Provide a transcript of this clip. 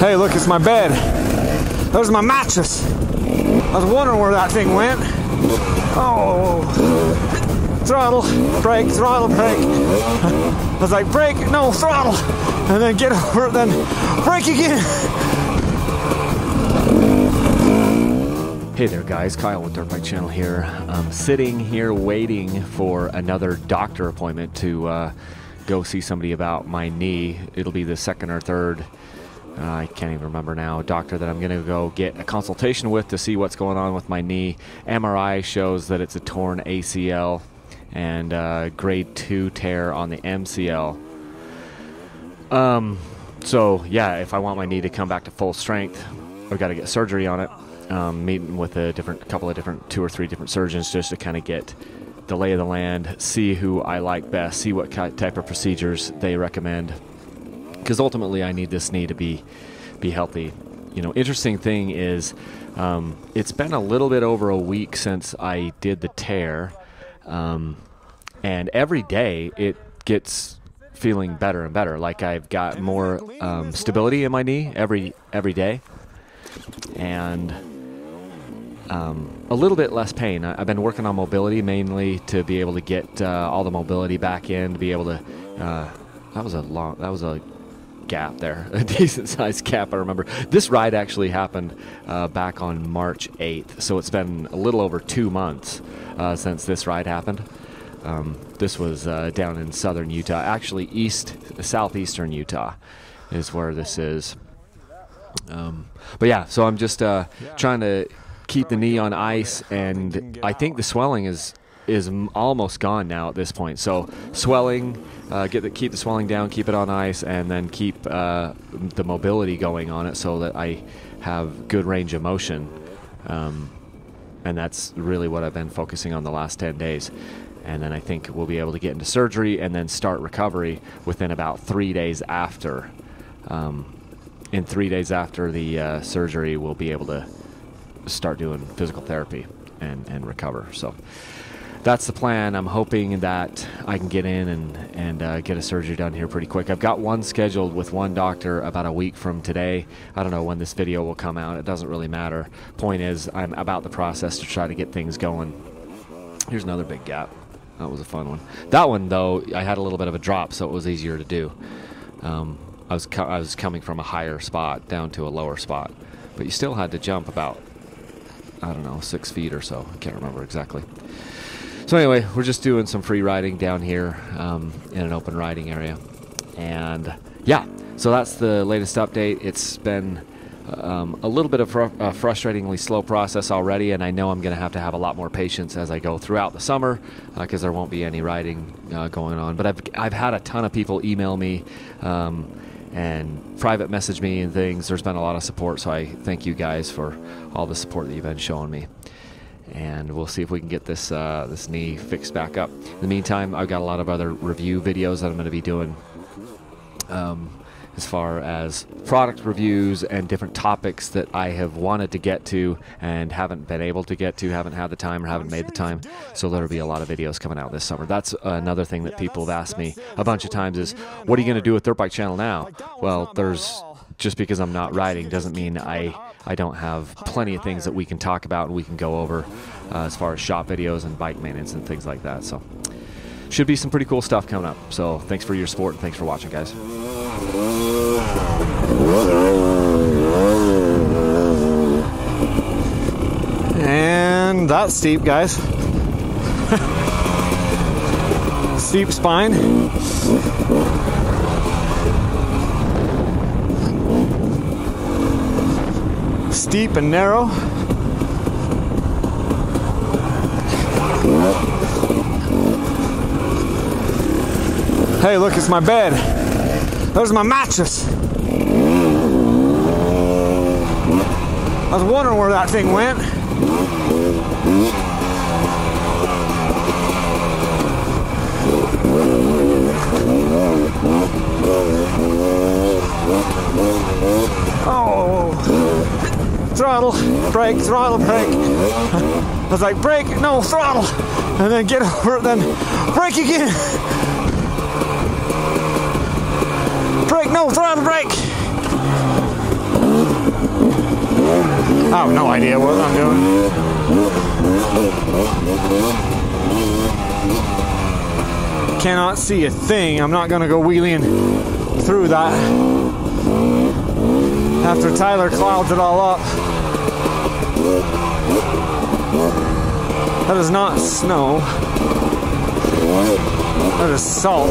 Hey, look, it's my bed. Those are my mattress. I was wondering where that thing went. Oh, throttle, brake, throttle, brake. I was like, brake, no, throttle. And then get over, then brake again. Hey there guys, Kyle with Dirt Bike Channel here. I'm sitting here waiting for another doctor appointment to go see somebody about my knee. It'll be the second or third, I can't even remember now, doctor that I'm gonna go get a consultation with to see what's going on with my knee. MRI shows that it's a torn ACL and grade 2 tear on the MCL. So yeah, if I want my knee to come back to full strength, I've gotta get surgery on it. Meeting with two or three different surgeons just to kind of get the lay of the land, see who I like best, see what type of procedures they recommend, because ultimately I need this knee to be healthy. You know, interesting thing is it's been a little bit over a week since I did the tear, and every day it gets feeling better and better. Like I've got more stability in my knee every day, and a little bit less pain. I've been working on mobility mainly to be able to get all the mobility back in, to be able to, that was a gap there, a decent sized gap, I remember. This ride actually happened back on March 8th, so it's been a little over 2 months since this ride happened. This was down in southern Utah, actually southeastern Utah is where this is. But yeah, so I'm just trying to keep the knee on ice, and I think the swelling is almost gone now at this point. So swelling, keep the swelling down, keep it on ice, and then keep the mobility going on it so that I have good range of motion. And that's really what I've been focusing on the last 10 days. And then I think we'll be able to get into surgery and then start recovery within about 3 days after. In 3 days after the surgery, we'll be able to start doing physical therapy and recover. So that's the plan. I'm hoping that I can get in and get a surgery done here pretty quick. I've got one scheduled with one doctor about a week from today. I don't know when this video will come out. It doesn't really matter. Point is, I'm about the process to try to get things going. Here's another big gap. That was a fun one. That one, though, I had a little bit of a drop, so it was easier to do. I was coming from a higher spot down to a lower spot, but you still had to jump about, I don't know, 6 feet or so. I can't remember exactly. So anyway, we're just doing some free riding down here in an open riding area. And yeah, so that's the latest update. It's been a little bit of a frustratingly slow process already, and I know I'm going to have a lot more patience as I go throughout the summer because there won't be any riding going on. But I've had a ton of people email me and private message me and things. There's been a lot of support, so I thank you guys for all the support that you've been showing me. And we'll see if we can get this this knee fixed back up. In the meantime, I've got a lot of other review videos that I'm going to be doing as far as product reviews and different topics that I have wanted to get to and haven't been able to get to, haven't had the time or haven't made the time. So there'll be a lot of videos coming out this summer. That's another thing that people have asked me a bunch of times is, what are you going to do with Dirt Bike Channel now? Well, there's, just because I'm not riding doesn't mean I don't have plenty of things that we can talk about and we can go over as far as shop videos and bike maintenance and things like that. So should be some pretty cool stuff coming up. So thanks for your support and thanks for watching, guys. And that's steep, guys. Steep spine. Steep and narrow. Hey, look, it's my bed. There's my mattress. I was wondering where that thing went. Oh, throttle, brake, throttle, brake. I was like, brake, no, throttle. And then get over, then brake again. No, throttle brake! I have no idea what I'm doing. Cannot see a thing. I'm not gonna go wheeling through that. After Tyler clouds it all up. That is not snow. That is salt.